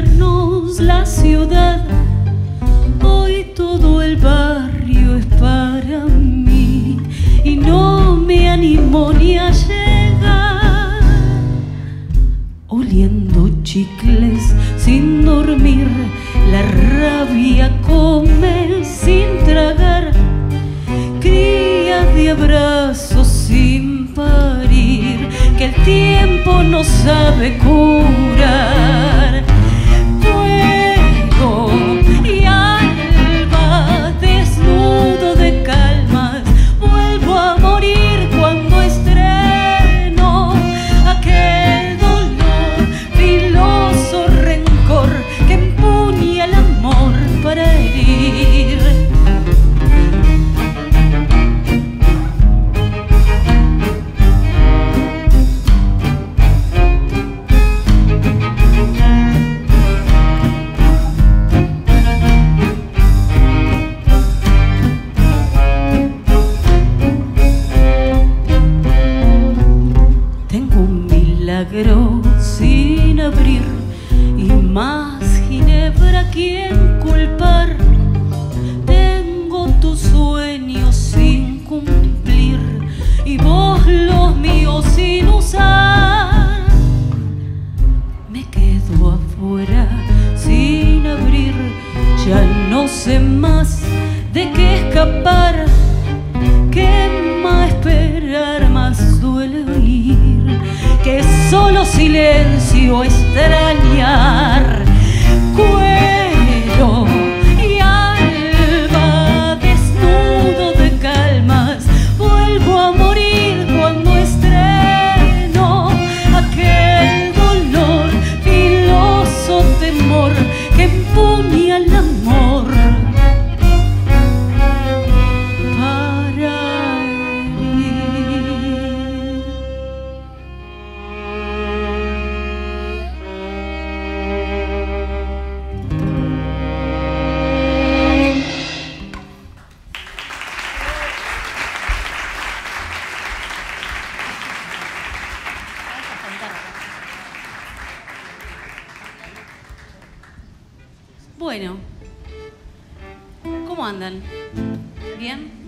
vernos la ciudad. Hoy todo el barrio es para mí y no me animo ni a llegar. Oliendo chicles sin dormir, la rabia come sin tragar. Crías de abrazos sin parir, que el tiempo no sabe curar. Fuego y alba, desnudo de calmas, vuelvo a morir cuando estreno aquel dolor, filoso rencor que empuña el amor para herir. Sin abrir y más ginebra, ¿quién culpar? Tengo tus sueños sin cumplir y vos los míos sin usar. Me quedo afuera sin abrir, ya no sé más de qué escapar. ¿Qué más esperar? Más duele oír que solo silencio extrañar. Cuero y alba, desnudo de calmas, vuelvo a morir cuando estreno aquel dolor, filoso temor que empuña el amor. Bueno, ¿cómo andan? ¿Bien?